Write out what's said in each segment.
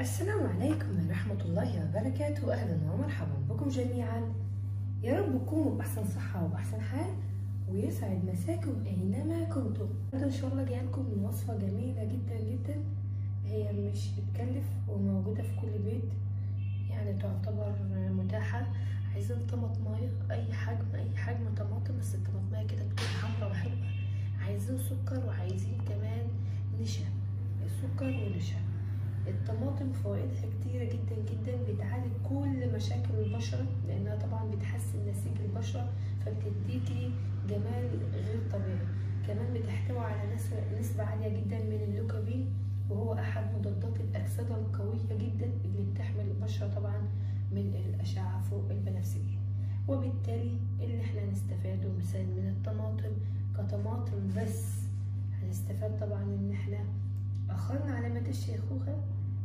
السلام عليكم ورحمة الله وبركاته. أهلا ومرحبا بكم جميعا. يا رب تكونوا بأحسن صحة وبأحسن حال، ويسعد مساكم أينما كنتم. إن شاء الله جاية لكم من وصفة جميلة جدا جدا، هي مش بتكلف وموجودة في كل بيت، يعني تعتبر متاحة. عايزين طماطماية أي حجم طماطم، بس الطماطماية كده تكون حمرا وحلوة. عايزين سكر وعايزين كمان نشا، السكر ونشا. الطماطم فوائدها كتيرة جدا جدا، بتعالج كل مشاكل البشرة لأنها طبعا بتحسن نسيج البشرة، فبتديكي جمال غير طبيعي. كمان بتحتوي على نسبة عالية جدا من اللوكابين، وهو أحد مضادات الأكسدة القوية جدا اللي بتحمل البشرة طبعا من الأشعة فوق البنفسجية. وبالتالي اللي احنا هنستفاده مثلا من الطماطم كطماطم بس، هنستفاد طبعا ان احنا أخرنا علامات الشيخوخة،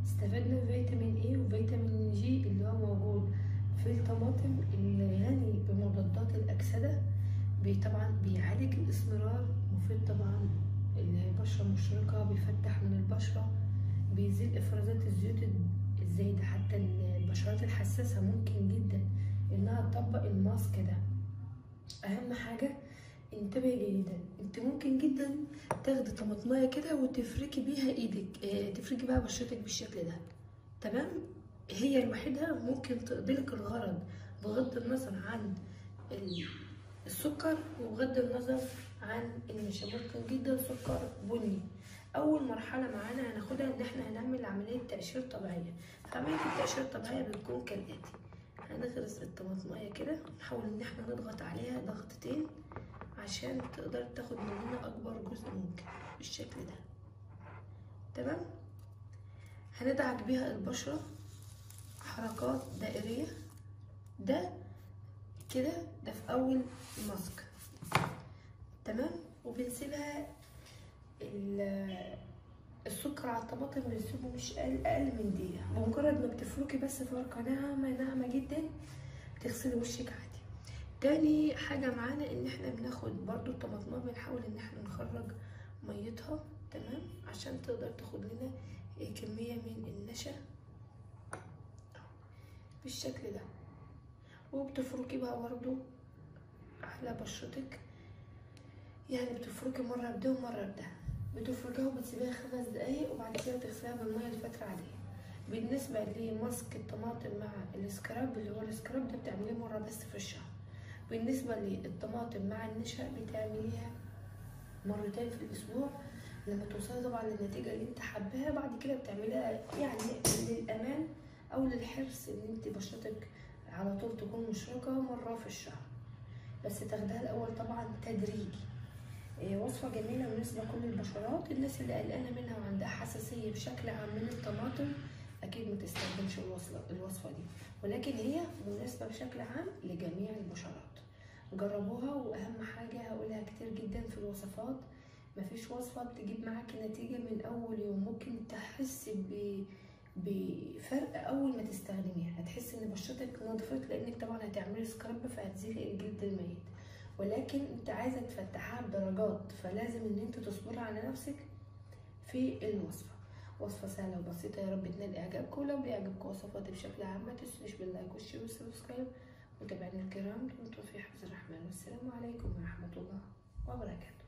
استفدنا بفيتامين A وفيتامين G اللي هو موجود في الطماطم الغني بمضادات الأكسدة. طبعا بيعالج الإسمرار، مفيد طبعا البشرة المشرقة، بيفتح من البشرة، بيزيل إفرازات الزيوت الزايدة. حتى البشرات الحساسة ممكن جدا إنها تطبق الماسك ده. أهم حاجة انتبهي جيدا، انت ممكن جدا تاخدي طماطمايه كده وتفركي بيها ايدك، تفركي بقى بشرتك بالشكل ده، تمام؟ هي لوحدها ممكن تقضيلك الغرض، بغض النظر عن السكر وبغض النظر عن النشا. ممكن جدا سكر بني. اول مرحله معانا هناخدها ان احنا هنعمل عمليه تقشير طبيعيه. عمليه التقشير الطبيعيه بتكون كالاتي: هنغرز الطماطمايه كده، نحاول ان احنا نضغط عليها ضغطتين عشان تقدر تاخد مننا اكبر جزء ممكن بالشكل ده، تمام؟ هندعك بيها البشرة حركات دائرية. ده كده ده في اول ماسك، تمام؟ وبنسيبها السكر على الطماطم، بنسيبه مش اقل من دقيقة. بمجرد ما بتفركي بس فركة ناعمة جدا تغسلي وشك عادي. تاني حاجة معانا ان احنا بناخد برضو الطماطماية، بنحاول ان احنا نخرج ميتها، تمام؟ عشان تقدر تاخد لنا كمية من النشا بالشكل ده. وبتفركي بقى برضو على بشرتك، يعني بتفركي مرة بده ومرة بده، بتفركيها وبتسيبيها 5 دقايق، وبعد كده تغسليها بالمية لفترة عادية. بالنسبة لماسك الطماطم مع السكراب، اللي هو السكراب ده بتعمليه مرة بس في الشهر. بالنسبة للطماطم مع النشا بتعمليها مرتين في الأسبوع لما توصلي طبعا للنتيجة اللي انت حباها. بعد كده بتعمليها يعني للأمان أو للحرص ان انت بشرتك على طول تكون مشرقة، مرة في الشهر بس تاخدها الأول طبعا تدريجي. وصفة جميلة بالنسبة لكل البشرات. الناس اللي قلقانة منها وعندها حساسية بشكل عام من الطماطم اكيد ما تستخدمش الوصفه دي، ولكن هي مناسبه بشكل عام لجميع البشرات. جربوها. واهم حاجه هقولها كتير جدا في الوصفات، مفيش وصفه بتجيب معاكي نتيجه من اول يوم، ممكن تحسي بفرق اول ما تستخدميها. هتحسي ان بشرتك نضفت لانك طبعا هتعملي سكراب فهتزيلي الجلد الميت، ولكن انت عايزه تفتحها بدرجات، فلازم ان انت تصبري على نفسك في الوصفه. وصفة سهلة وبسيطة، يا رب تنال اعجابكم. ولو بيعجبكم وصفاتي بشكل عام ما تنسوش باللايك والشير والسبسكرايب، وتابعينا الكرام. دمتم في حفظ الرحمن، والسلام عليكم ورحمة الله وبركاته.